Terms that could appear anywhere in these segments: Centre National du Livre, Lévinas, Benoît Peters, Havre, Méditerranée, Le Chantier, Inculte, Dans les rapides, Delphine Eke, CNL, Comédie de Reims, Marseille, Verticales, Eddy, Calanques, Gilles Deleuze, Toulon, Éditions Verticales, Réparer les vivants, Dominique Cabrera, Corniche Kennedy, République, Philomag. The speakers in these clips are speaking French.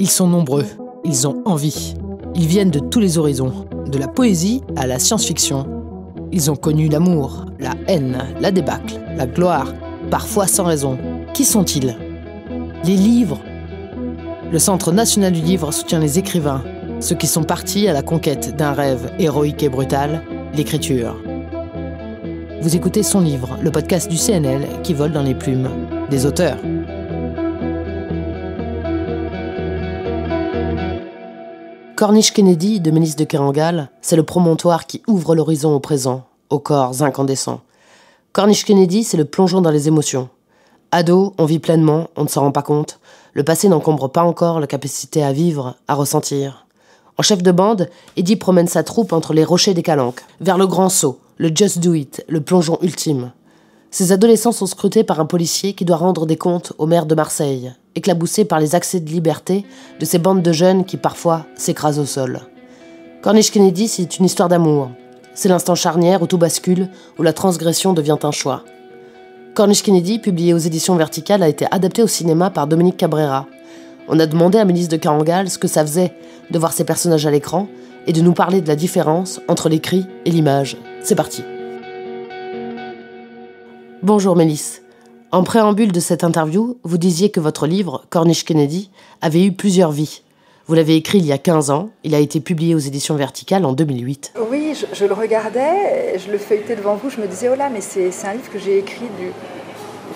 Ils sont nombreux, ils ont envie. Ils viennent de tous les horizons, de la poésie à la science-fiction. Ils ont connu l'amour, la haine, la débâcle, la gloire, parfois sans raison. Qui sont-ils? Les livres. Le Centre National du Livre soutient les écrivains, ceux qui sont partis à la conquête d'un rêve héroïque et brutal, l'écriture. Vous écoutez Son Livre, le podcast du CNL qui vole dans les plumes des auteurs. Corniche Kennedy de Maylis de Kerangal, c'est le promontoire qui ouvre l'horizon au présent, aux corps incandescents. Corniche Kennedy, c'est le plongeon dans les émotions. Ado, on vit pleinement, on ne s'en rend pas compte. Le passé n'encombre pas encore la capacité à vivre, à ressentir. En chef de bande, Eddy promène sa troupe entre les rochers des Calanques, vers le grand saut, le just do it, le plongeon ultime. Ces adolescents sont scrutés par un policier qui doit rendre des comptes au maire de Marseille, éclaboussé par les accès de liberté de ces bandes de jeunes qui parfois s'écrasent au sol. Corniche Kennedy, c'est une histoire d'amour. C'est l'instant charnière où tout bascule, où la transgression devient un choix. Corniche Kennedy, publié aux éditions Verticales, a été adapté au cinéma par Dominique Cabrera. On a demandé à Maylis de Kerangal ce que ça faisait de voir ces personnages à l'écran et de nous parler de la différence entre l'écrit et l'image. C'est parti. Bonjour Maylis. En préambule de cette interview, vous disiez que votre livre, Corniche Kennedy, avait eu plusieurs vies. Vous l'avez écrit il y a 15 ans, il a été publié aux éditions Verticales en 2008. Oui, je le regardais, je le feuilletais devant vous, je me disais « Oh là, mais c'est un livre que j'ai écrit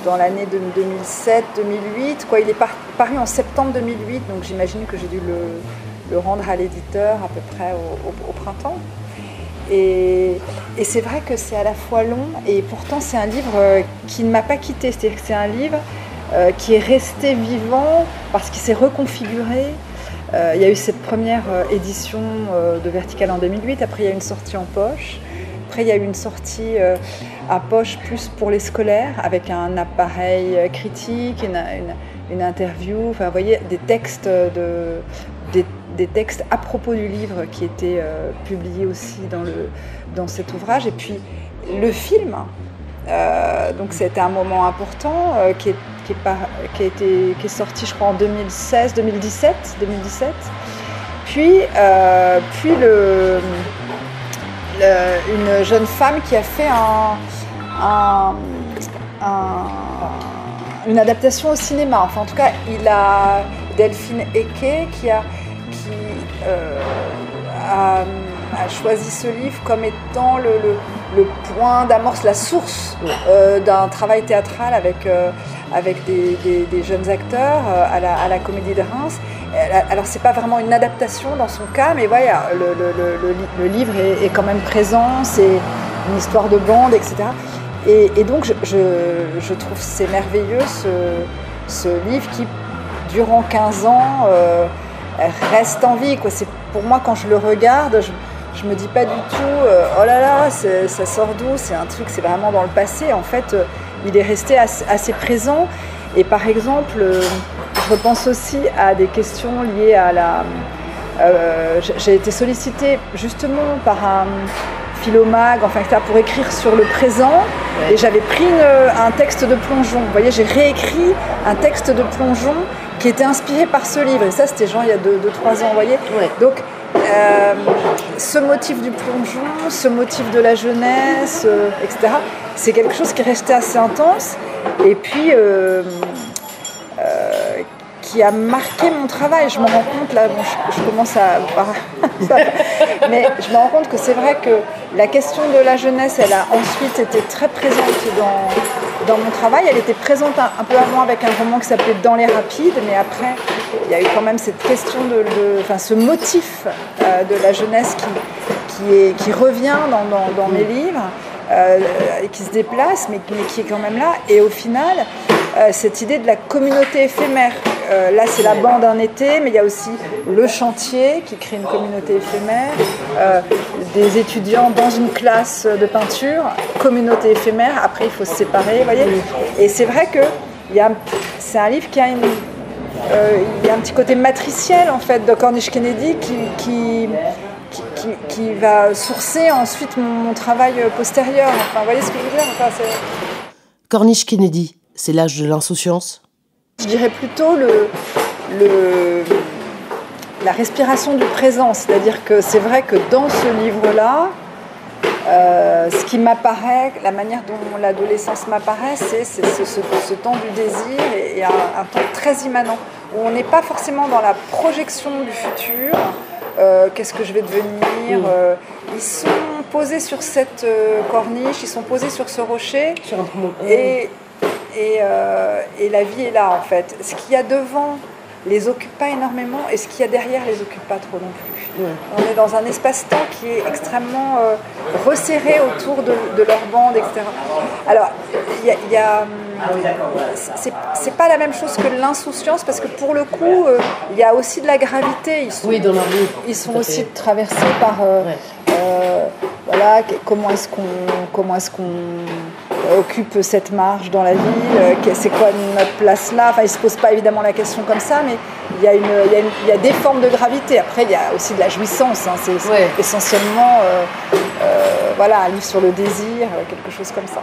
dans l'année 2007-2008 ». Il est paru en septembre 2008, donc j'imagine que j'ai dû le rendre à l'éditeur à peu près au printemps. Et c'est vrai que c'est à la fois long et pourtant c'est un livre qui ne m'a pas quittée. C'est-à-dire que c'est un livre qui est resté vivant parce qu'il s'est reconfiguré. Il y a eu cette première édition de Verticales en 2008, après il y a une sortie en poche, après il y a eu une sortie à poche plus pour les scolaires, avec un appareil critique, une interview, enfin vous voyez, des textes à propos du livre qui étaient publiés aussi dans cet ouvrage, et puis le film. Donc c'était un moment important qui est sorti je crois en 2017. Puis une jeune femme qui a fait une adaptation au cinéma. Enfin en tout cas il a Delphine Eke qui a choisi ce livre comme étant le point d'amorce, la source d'un travail théâtral avec des jeunes acteurs à la Comédie de Reims. Alors c'est pas vraiment une adaptation dans son cas, mais voilà, le livre est quand même présent, c'est une histoire de bande, etc. Et donc je trouve c'est merveilleux ce livre qui, durant 15 ans, reste en vie. C'est pour moi, quand je le regarde, je me dis pas du tout oh là là, ça sort d'où, c'est un truc, c'est vraiment dans le passé. En fait, il est resté assez présent. Et par exemple, je repense aussi à des questions liées à la... j'ai été sollicitée justement par un Philomag, enfin, pour écrire sur le présent. Et j'avais pris un texte de plongeon. Vous voyez, j'ai réécrit un texte de plongeon qui était inspiré par ce livre. Et ça, c'était genre il y a 2-3 ans, vous voyez. Ouais. Donc, ce motif du plongeon, ce motif de la jeunesse, etc., c'est quelque chose qui restait assez intense et puis qui a marqué mon travail. Je m'en rends compte, là, bon, je commence à... mais je me rends compte que c'est vrai que la question de la jeunesse, elle a ensuite été très présente dans mon travail. Elle était présente un peu avant avec un roman qui s'appelait « Dans les rapides », mais après, il y a eu quand même cette question ce motif de la jeunesse qui revient dans mes livres, qui se déplace, mais qui est quand même là. Et au final, cette idée de la communauté éphémère. Là, c'est la bande un été, mais il y a aussi Le Chantier qui crée une communauté éphémère, des étudiants dans une classe de peinture, communauté éphémère, après il faut se séparer, vous voyez. Et c'est vrai que c'est un livre qui a il y a un petit côté matriciel, en fait, de Corniche Kennedy qui va sourcer ensuite mon travail postérieur. Enfin, vous voyez ce que je veux dire, Corniche Kennedy. c'est l'âge de l'insouciance? Je dirais plutôt la respiration du présent. C'est-à-dire que c'est vrai que dans ce livre-là, ce qui m'apparaît, la manière dont l'adolescence m'apparaît, c'est ce temps du désir et un temps très immanent, où on n'est pas forcément dans la projection du futur, qu'est-ce que je vais devenir, ils sont posés sur cette corniche, ils sont posés sur ce rocher, et la vie est là en fait. Ce qu'il y a devant les occupe pas énormément, et ce qu'il y a derrière les occupe pas trop non plus. Ouais. On est dans un espace-temps qui est extrêmement resserré autour de leur bande, etc. Alors, c'est pas la même chose que l'insouciance, parce que pour le coup, il y a aussi de la gravité. Ils sont, oui, dans leur vie. Ils sont aussi traversés par voilà, comment est-ce qu'on occupe cette marge dans la ville, c'est quoi notre place là, enfin ils se posent pas évidemment la question comme ça, mais il y a des formes de gravité. Après il y a aussi de la jouissance, hein, c'est ouais. Essentiellement voilà, un livre sur le désir, quelque chose comme ça.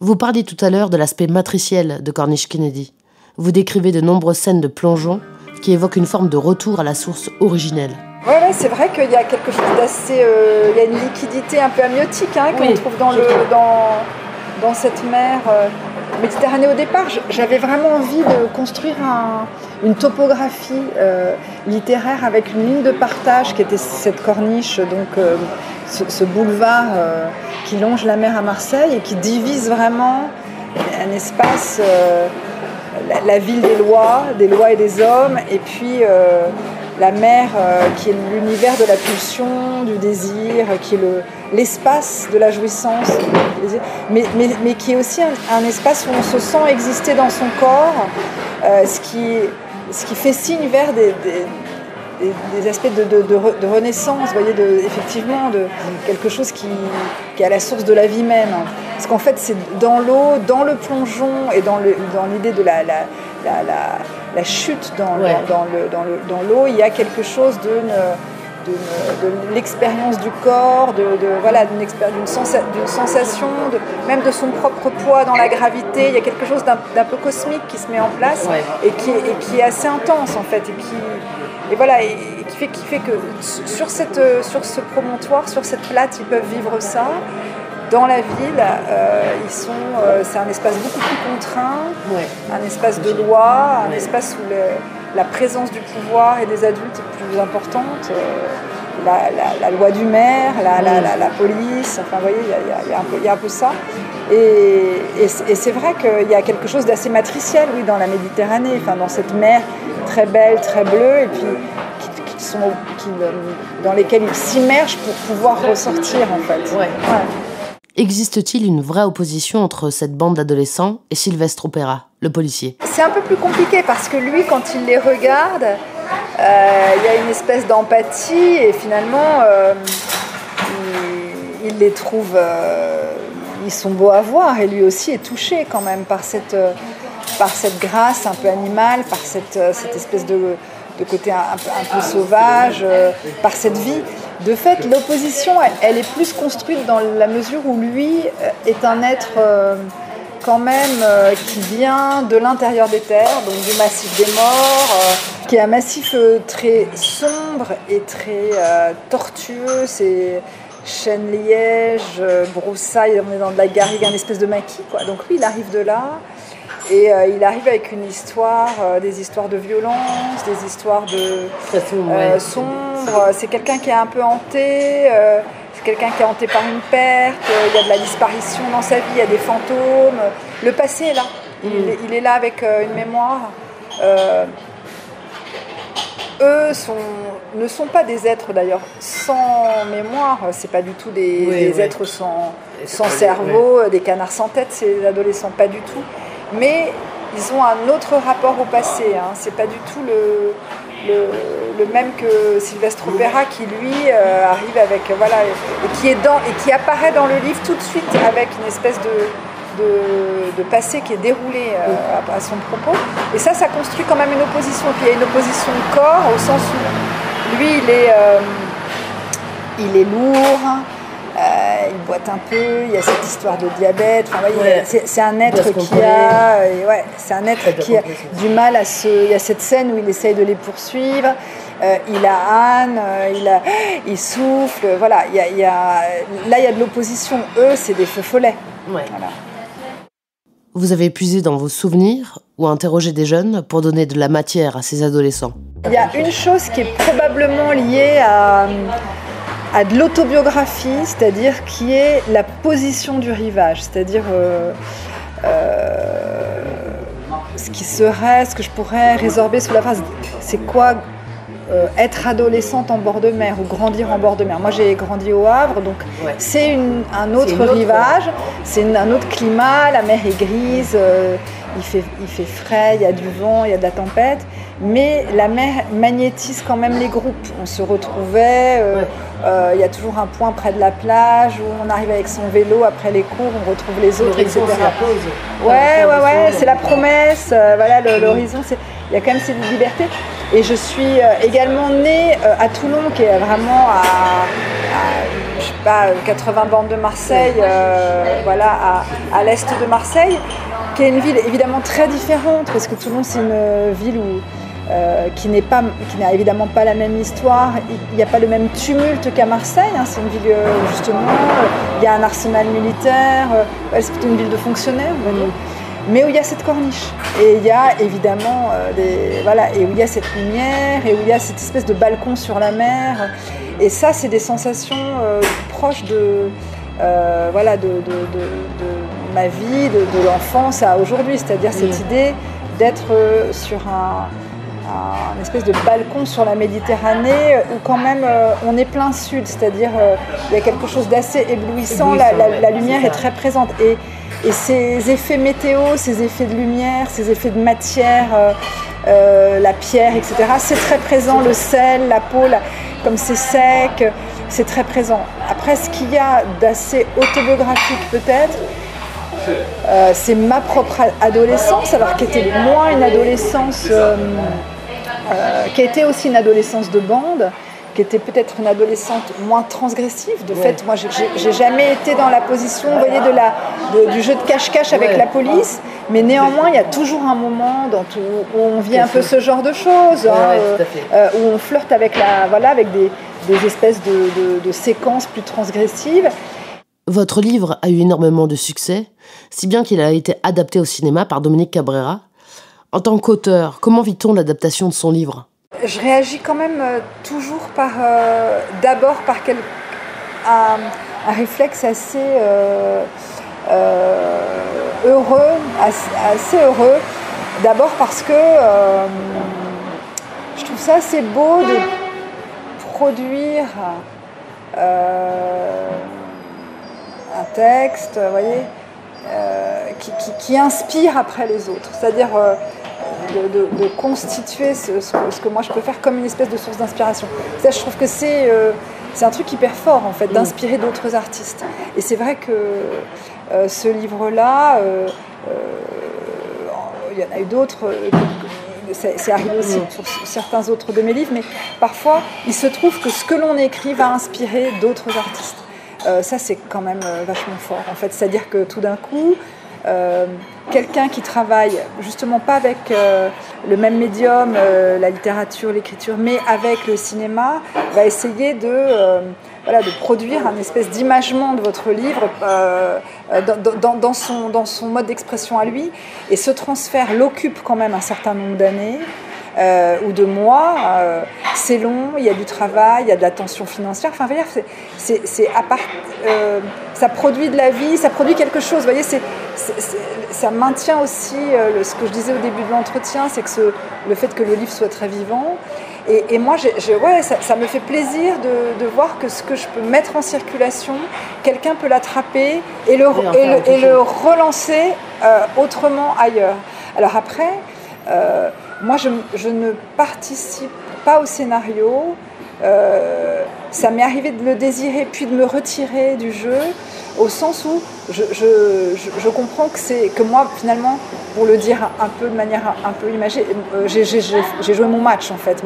Vous parliez tout à l'heure de l'aspect matriciel de Corniche Kennedy. Vous décrivez de nombreuses scènes de plongeon qui évoquent une forme de retour à la source originelle. Oui, ouais, c'est vrai qu'il y a quelque chose d'assez... il y a une liquidité un peu amniotique, hein, qu'on trouve dans cette mer Méditerranée. Au départ, j'avais vraiment envie de construire une topographie littéraire avec une ligne de partage qui était cette corniche, donc ce boulevard qui longe la mer à Marseille et qui divise vraiment un espace, la ville des lois et des hommes, et puis... la mer qui est l'univers de la pulsion, du désir, qui est l'espace de la jouissance, mais qui est aussi un espace où on se sent exister dans son corps, ce qui fait signe vers des aspects de renaissance, vous voyez, effectivement, de quelque chose qui est à la source de la vie même. Parce qu'en fait, c'est dans l'eau, dans le plongeon et dans l'idée de la chute dans l'eau, il y a quelque chose de l'expérience du corps, d'une sensation, même de son propre poids dans la gravité. Il y a quelque chose d'un peu cosmique qui se met en place, ouais. et qui est assez intense en fait, et qui fait que sur ce promontoire, sur cette plate, ils peuvent vivre ça. Dans la ville, c'est un espace beaucoup plus contraint, ouais. Un espace de loi, un espace où la présence du pouvoir et des adultes est plus importante. La loi du maire, la police, enfin, vous voyez, il y a un peu ça. Et c'est vrai qu'il y a quelque chose d'assez matriciel, oui, dans la Méditerranée, enfin, dans cette mer très belle, très bleue, et puis dans lesquelles ils s'immergent pour pouvoir ressortir, en fait. Ouais. Ouais. Existe-t-il une vraie opposition entre cette bande d'adolescents et Sylvestre Opera, le policier? C'est un peu plus compliqué parce que lui, quand il les regarde, il y a une espèce d'empathie et finalement, il les trouve... ils sont beaux à voir et lui aussi est touché quand même par cette grâce un peu animale, par cette espèce de côté un peu sauvage, par cette vie. De fait, l'opposition, elle est plus construite dans la mesure où lui est un être quand même qui vient de l'intérieur des terres, donc du massif des Morts, qui est un massif très sombre et très tortueux. C'est chêne liège, broussailles, on est dans de la garrigue, un espèce de maquis, quoi. Donc lui, il arrive de là. Et il arrive avec une histoire, des histoires de violence, des histoires de sombres. C'est quelqu'un qui est un peu hanté, c'est quelqu'un qui est hanté par une perte, il y a de la disparition dans sa vie, il y a des fantômes. Le passé est là, il est là avec une mémoire. Eux ne sont pas des êtres d'ailleurs sans mémoire, c'est pas du tout des êtres sans cerveau, des canards sans tête, c'est des adolescents, pas du tout. Mais ils ont un autre rapport au passé, hein. C'est pas du tout le même que Sylvestre Opera qui lui arrive avec voilà, et qui apparaît dans le livre tout de suite avec une espèce de passé qui est déroulé à son propos, et ça construit quand même une opposition. Puis il y a une opposition de corps au sens où lui il est lourd, il boite un peu, il y a cette histoire de diabète. Enfin, ouais, ouais. C'est un être qui a, ouais, c'est un être qui a du mal à se. Il y a cette scène où il essaye de les poursuivre. Il a Anne, il souffle. Voilà, là il y a de l'opposition. Eux, c'est des feux follets. Ouais. Voilà. Vous avez puisé dans vos souvenirs ou interrogé des jeunes pour donner de la matière à ces adolescents. Il y a une chose qui est probablement liée à de l'autobiographie, c'est-à-dire qui est la position du rivage, c'est-à-dire ce que je pourrais résorber sous la phrase « c'est quoi ?» Être adolescente en bord de mer ou grandir en bord de mer. Moi, j'ai grandi au Havre, donc ouais. C'est un autre rivage, c'est un autre climat, la mer est grise, il fait frais, il y a du vent, il y a de la tempête, mais la mer magnétise quand même les groupes. On se retrouvait, ouais. Il y a toujours un point près de la plage où on arrive avec son vélo après les cours, on retrouve les autres, etc. C'est la pause. Ouais, c'est la promesse, voilà, l'horizon, il y a quand même cette liberté. Et je suis également née à Toulon, qui est vraiment à je sais pas, 80 bornes de Marseille, voilà, à l'est de Marseille, qui est une ville évidemment très différente, parce que Toulon, c'est une ville où, qui n'a évidemment pas la même histoire, il n'y a pas le même tumulte qu'à Marseille, hein. C'est une ville, justement, il y a un arsenal militaire, c'est plutôt une ville de fonctionnaires, mais où il y a cette corniche, et il y a évidemment et où il y a cette lumière, et où il y a cette espèce de balcon sur la mer, et ça c'est des sensations proches de ma vie, de l'enfance à aujourd'hui, c'est-à-dire cette idée d'être sur un espèce de balcon sur la Méditerranée où quand même on est plein sud, c'est-à-dire il y a quelque chose d'assez éblouissant, la lumière est très présente, et ces effets météo, ces effets de lumière, ces effets de matière, la pierre, etc., c'est très présent, le sel, la peau, comme c'est sec, c'est très présent. Après, ce qu'il y a d'assez autobiographique peut-être, c'est ma propre adolescence, alors qui était moins une adolescence, qui était aussi une adolescence de bande, qui était peut-être une adolescente moins transgressive. De fait, moi, j'ai jamais été dans la position, vous voyez, du jeu de cache-cache avec la police, mais néanmoins, il y a toujours un moment où on vit un peu ce genre de choses, où on flirte avec des espèces de séquences plus transgressives. Votre livre a eu énormément de succès, si bien qu'il a été adapté au cinéma par Dominique Cabrera. En tant qu'auteur, comment vit-on l'adaptation de son livre ? Je réagis quand même toujours d'abord par un réflexe assez heureux, d'abord parce que je trouve ça assez beau de produire un texte, vous voyez, qui inspire après les autres, c'est-à-dire de constituer ce que moi je peux faire comme une espèce de source d'inspiration. Ça, je trouve que c'est un truc hyper fort, en fait, d'inspirer d'autres artistes. Et c'est vrai que ce livre-là, il y en a eu d'autres, c'est arrivé aussi pour certains autres de mes livres, mais parfois, il se trouve que ce que l'on écrit va inspirer d'autres artistes. Ça, c'est quand même vachement fort, en fait. C'est-à-dire que tout d'un coup, quelqu'un qui travaille justement pas avec le même médium, la littérature, l'écriture, mais avec le cinéma, va essayer de produire un espèce d'imagement de votre livre dans son mode d'expression à lui. Et ce transfert l'occupe quand même un certain nombre d'années. Ou de mois, c'est long, il y a du travail, il y a de la tension financière, enfin, c'est à part, ça produit de la vie, ça produit quelque chose, vous voyez, ça maintient aussi ce que je disais au début de l'entretien, c'est que le fait que le livre soit très vivant, et moi, ça me fait plaisir de voir que ce que je peux mettre en circulation, quelqu'un peut l'attraper et le relancer autrement ailleurs. Alors après, moi, je ne participe pas au scénario, ça m'est arrivé de le désirer puis de me retirer du jeu, au sens où je comprends que moi, finalement, pour le dire un peu de manière un peu imagée, j'ai joué mon match, en fait.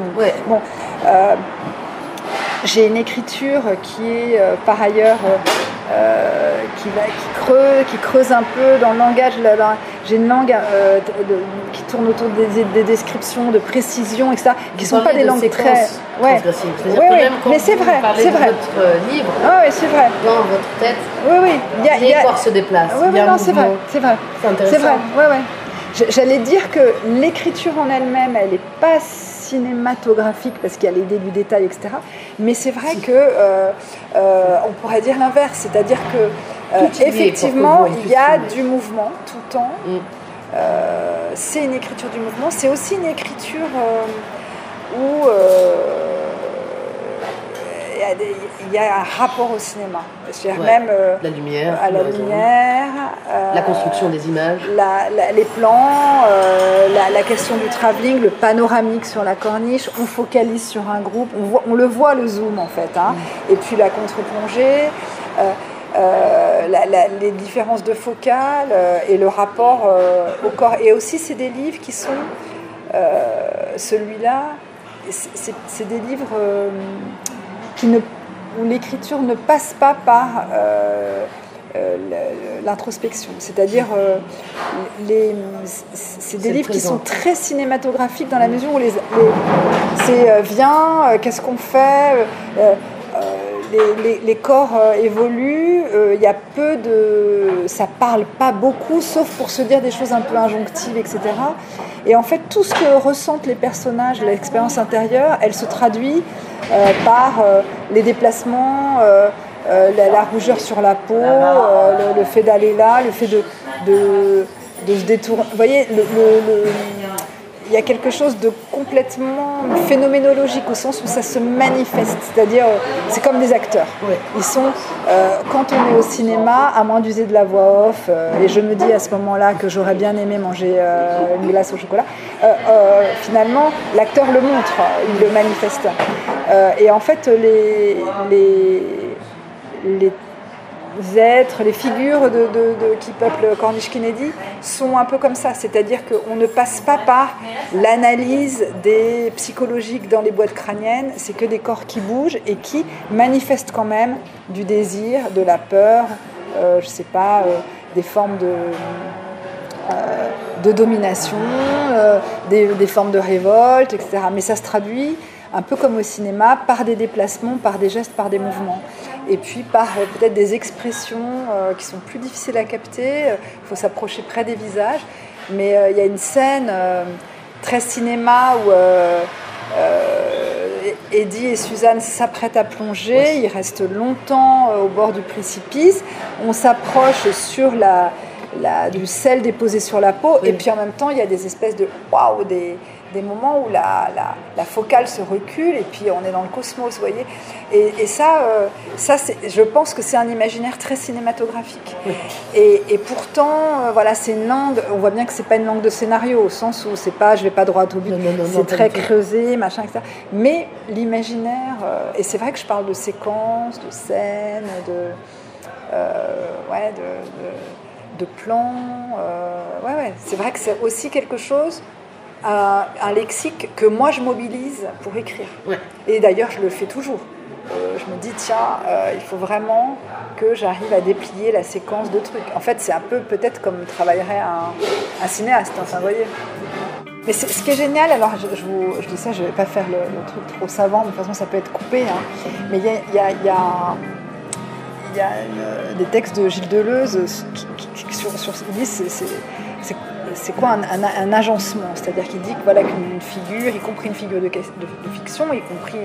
J'ai une écriture qui est par ailleurs qui creuse un peu dans le langage. J'ai une langue qui tourne autour des descriptions, de précisions, etc. Qui ne sont pas des langues très... Ouais. Mais c'est vrai, c'est vrai. Votre livre, ah ouais, c'est vrai. Dans votre tête, les corps se déplacent. Oui, oui, non, c'est vrai, c'est vrai. C'est intéressant. C'est vrai, ouais, ouais. J'allais dire que l'écriture en elle-même, elle n'est pas cinématographique parce qu'il y a l'idée du détail, etc. Mais c'est vrai que on pourrait dire l'inverse, c'est-à-dire que effectivement il y a du mouvement tout le temps. C'est une écriture du mouvement. C'est aussi une écriture où il y a un rapport au cinéma. C'est-à-dire même la lumière, à la lumière, la construction des images, les plans, la question du travelling, le panoramique sur la corniche. On focalise sur un groupe, on le voit le zoom en fait, hein. Et puis la contre-plongée, les différences de focale et le rapport au corps. Et aussi c'est des livres qui sont celui-là, c'est des livres où l'écriture ne passe pas par l'introspection. C'est-à-dire, c'est des livres qui sont très cinématographiques dans la mesure où c'est viens, qu'est-ce qu'on fait, les corps évoluent, il y a peu de... ça parle pas beaucoup, sauf pour se dire des choses un peu injonctives, etc. Et en fait, tout ce que ressentent les personnages, l'expérience intérieure, elle se traduit par les déplacements, la rougeur sur la peau, le fait d'aller là, le fait de se détourner. Vous voyez, il y a quelque chose de complètement phénoménologique au sens où ça se manifeste. C'est-à-dire, c'est comme des acteurs. Ils sont, quand on est au cinéma, à moins d'user de la voix off, et je me dis à ce moment-là que j'aurais bien aimé manger une glace au chocolat, finalement, l'acteur le montre, il le manifeste. Et en fait, les êtres, les figures qui peuplent Corniche Kennedy sont un peu comme ça, c'est-à-dire qu'on ne passe pas par l'analyse des psychologiques dans les boîtes crâniennes, c'est que des corps qui bougent et qui manifestent quand même du désir, de la peur, je sais pas, des formes de domination, des formes de révolte, etc. Mais ça se traduit un peu comme au cinéma, par des déplacements, par des gestes, par des mouvements. Et puis par peut-être des expressions qui sont plus difficiles à capter. Il faut s'approcher près des visages. Mais il y a une scène très cinéma où Eddy et Suzanne s'apprêtent à plonger. Ils restent longtemps au bord du précipice. On s'approche sur du sel déposé sur la peau. Et puis en même temps, il y a des espèces de « waouh » des moments où la focale se recule et puis on est dans le cosmos, vous voyez. Et ça, je pense que c'est un imaginaire très cinématographique. Et pourtant, voilà, c'est une langue, on voit bien que c'est pas une langue de scénario, au sens où c'est pas, je vais pas droit au but, c'est très creusé, machin, etc. Mais l'imaginaire, et c'est vrai que je parle de séquences, de scènes, de plans, c'est vrai que c'est aussi quelque chose... un lexique que moi je mobilise pour écrire. Et d'ailleurs je le fais toujours. Je me dis il faut vraiment que j'arrive à déplier la séquence de trucs. En fait c'est un peu peut-être comme travaillerait un cinéaste, enfin vous voyez. Mais ce qui est génial, alors je dis ça, je vais pas faire le truc trop savant, de toute façon ça peut être coupé, hein. Mais il y a des textes de Gilles Deleuze qui sur ce livre, c'est quoi un agencement, c'est-à-dire qu'il dit que voilà qu'une figure, y compris une figure de fiction, y compris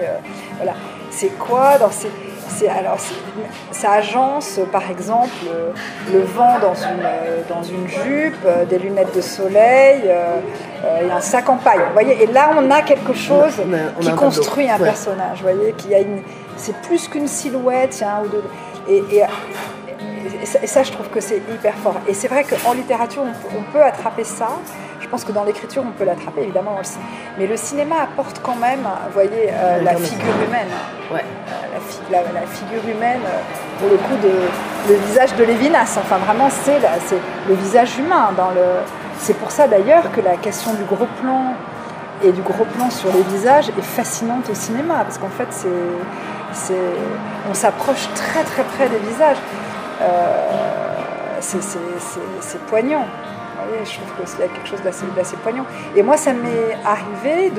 c'est quoi dans ça agence par exemple le vent dans une jupe, des lunettes de soleil et un sac en paille. Vous voyez, et là on a quelque chose qui construit un personnage. Vous voyez qu'il y a c'est plus qu'une silhouette, il y a un ou deux Et ça, je trouve que c'est hyper fort. Et c'est vrai qu'en littérature, on peut attraper ça. Je pense que dans l'écriture, on peut l'attraper, évidemment, on le sait. Mais le cinéma apporte quand même, vous voyez, la figure humaine. La figure humaine, pour le coup, le visage de Lévinas. Enfin, vraiment, c'est le visage humain. C'est pour ça, d'ailleurs, que la question du gros plan et du gros plan sur les visages est fascinante au cinéma. Parce qu'en fait, On s'approche très très près des visages. C'est poignant. Vous voyez, je trouve qu'il y a quelque chose d'assez poignant. Et moi, ça m'est arrivé,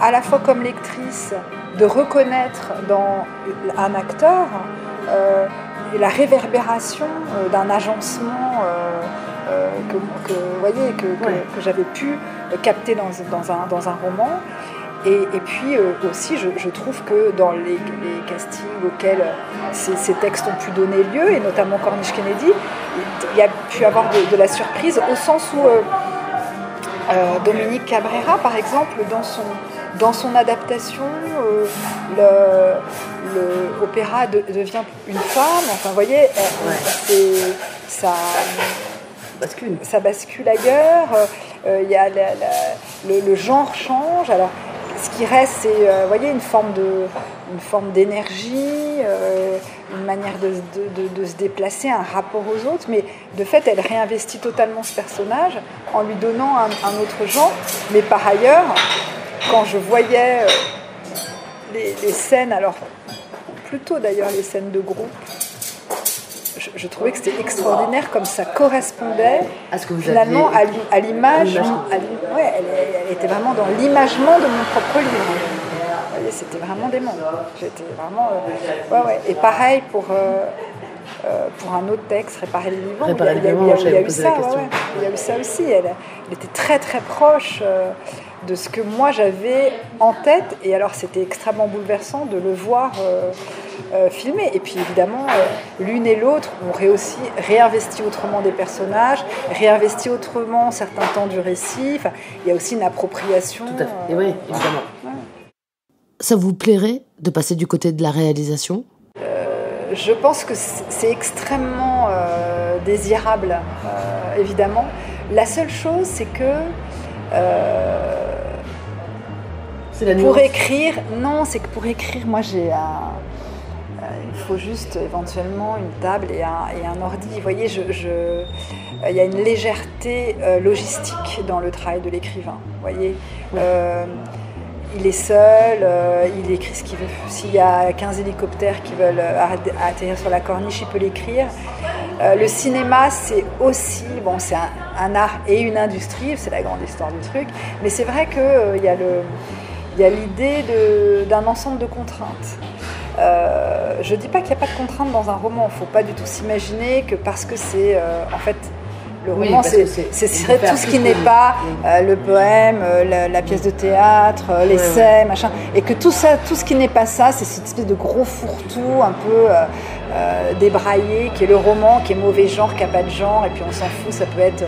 à la fois comme lectrice, de reconnaître dans un acteur la réverbération d'un agencement que j'avais pu capter dans un roman. Et puis aussi, je trouve que dans les castings auxquels ces textes ont pu donner lieu, et notamment Corniche Kennedy, il y a pu avoir de la surprise, au sens où Dominique Cabrera, par exemple, dans son adaptation, l'opéra devient une femme. Enfin, vous voyez, ça bascule ailleurs. Y a le genre change. Alors, ce qui reste, c'est une forme d'énergie, une manière de se déplacer, un rapport aux autres. Mais de fait, elle réinvestit totalement ce personnage en lui donnant un autre genre. Mais par ailleurs, quand je voyais les scènes, alors plutôt d'ailleurs les scènes de groupe, je trouvais que c'était extraordinaire comme ça correspondait à ce que vous finalement aviez... à l'image. Elle était vraiment dans l'imagement de mon propre livre. C'était vraiment dément. J'étais vraiment. Et pareil pour un autre texte, Réparer les vivants. Il y a eu ça aussi. Elle était très très proche de ce que moi j'avais en tête. Et alors c'était extrêmement bouleversant de le voir. Filmé. Et puis évidemment, l'une et l'autre ont réinvesti autrement des personnages, réinvesti autrement certains temps du récit. Enfin, il y a aussi une appropriation. Tout à fait. Et oui, évidemment. Ça vous plairait de passer du côté de la réalisation ? Je pense que c'est extrêmement désirable, évidemment. La seule chose, c'est que... pour écrire, moi j'ai un... Il faut juste éventuellement une table et un ordi. Vous voyez, il y a une légèreté logistique dans le travail de l'écrivain. Vous voyez, il est seul, il écrit ce qu'il veut. S'il y a 15 hélicoptères qui veulent atterrir sur la corniche, il peut l'écrire. Le cinéma, c'est aussi... Bon, c'est un art et une industrie, c'est la grande histoire du truc. Mais c'est vrai qu'il y a l'idée d'un ensemble de contraintes. Je ne dis pas qu'il n'y a pas de contraintes dans un roman. Il ne faut pas du tout s'imaginer que parce que c'est... en fait, le roman, c'est tout ce qui n'est pas le poème, la pièce de théâtre, l'essai, machin. Et que tout ça, tout ce qui n'est pas ça, c'est cette espèce de gros fourre-tout un peu débraillé, qui est le roman, qui est mauvais genre, qui n'a pas de genre, et puis on s'en fout, ça peut être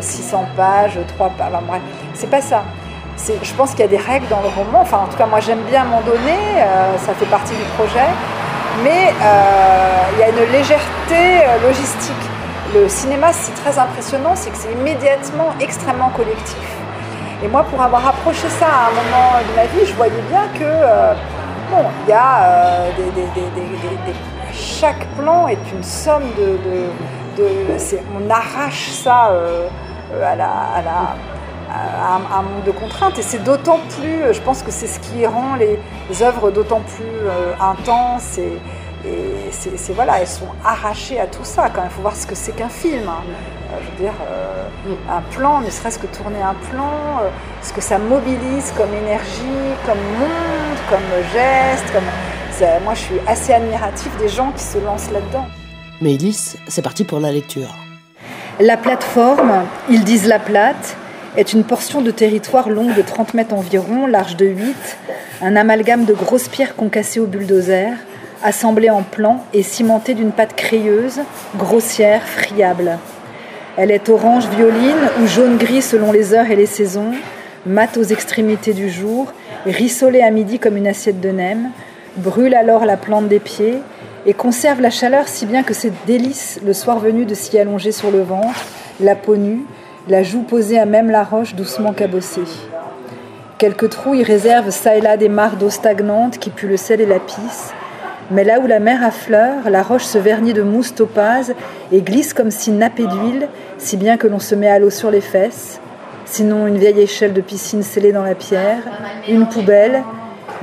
600 pages, 3 pages... Enfin, bref, c'est pas ça. Je pense qu'il y a des règles dans le roman. Enfin, en tout cas, moi, j'aime bien m'en donner. Ça fait partie du projet. Mais il y a une légèreté logistique. Le cinéma, c'est très impressionnant. C'est que c'est immédiatement extrêmement collectif. Et moi, pour avoir approché ça à un moment de ma vie, je voyais bien que il y a chaque plan est une somme on arrache ça à un monde de contraintes, et c'est d'autant plus, je pense que c'est ce qui rend les œuvres d'autant plus intenses, et elles sont arrachées à tout ça. Quand il faut voir ce que c'est qu'un film, hein. Je veux dire, un plan, ne serait-ce que tourner un plan, ce que ça mobilise comme énergie, comme monde, comme geste, moi je suis assez admirative des gens qui se lancent là-dedans. Maylis, c'est parti pour la lecture. La plateforme, ils disent la plate, est une portion de territoire longue de 30 mètres environ, large de 8, un amalgame de grosses pierres concassées au bulldozer, assemblées en plans et cimentées d'une pâte crayeuse, grossière, friable. Elle est orange violine ou jaune-gris selon les heures et les saisons, mate aux extrémités du jour, rissolée à midi comme une assiette de nem, brûle alors la plante des pieds et conserve la chaleur si bien que c'est délice le soir venu de s'y allonger sur le ventre, la peau nue, la joue posée à même la roche doucement cabossée. Quelques trous y réservent çà et là des mares d'eau stagnante qui puent le sel et la pisse, mais là où la mer affleure, la roche se vernit de mousse topaze et glisse comme si nappée d'huile, si bien que l'on se met à l'eau sur les fesses, sinon une vieille échelle de piscine scellée dans la pierre, une poubelle,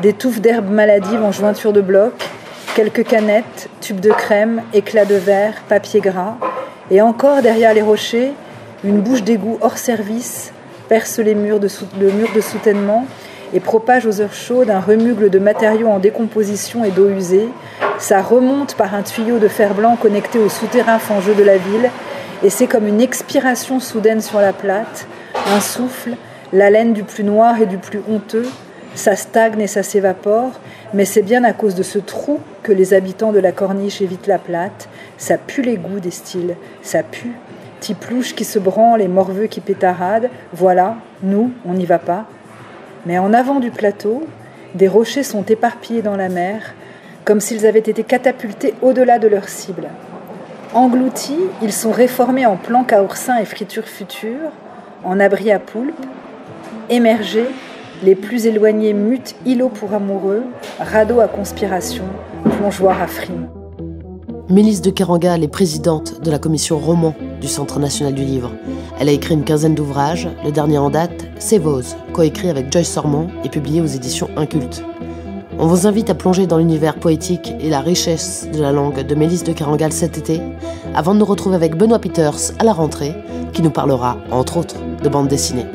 des touffes d'herbes maladives en jointure de bloc, quelques canettes, tubes de crème, éclats de verre, papier gras, et encore derrière les rochers, une bouche d'égout hors service perce le mur de soutènement et propage aux heures chaudes un remugle de matériaux en décomposition et d'eau usée. Ça remonte par un tuyau de fer blanc connecté au souterrain fangeux de la ville, et c'est comme une expiration soudaine sur la plate, un souffle, l'haleine du plus noir et du plus honteux. Ça stagne et ça s'évapore, mais c'est bien à cause de ce trou que les habitants de la Corniche évitent la plate. Ça pue les goûts des styles, ça pue. Tiplouches qui se branlent et morveux qui pétaradent. Voilà, nous, on n'y va pas. Mais en avant du plateau, des rochers sont éparpillés dans la mer, comme s'ils avaient été catapultés au-delà de leur cible. Engloutis, ils sont réformés en planques à oursins et fritures futures, en abris à poulpes. Émergés, les plus éloignés mutent îlots pour amoureux, radeaux à conspiration, plongeoirs à frimes. Maylis de Kerangal est présidente de la commission roman du Centre National du Livre. Elle a écrit une quinzaine d'ouvrages, le dernier en date, Sévoz, coécrit avec Joachim Sormont et publié aux éditions Inculte. On vous invite à plonger dans l'univers poétique et la richesse de la langue de Maylis de Kerangal cet été, avant de nous retrouver avec Benoît Peters à la rentrée, qui nous parlera, entre autres, de bande dessinée.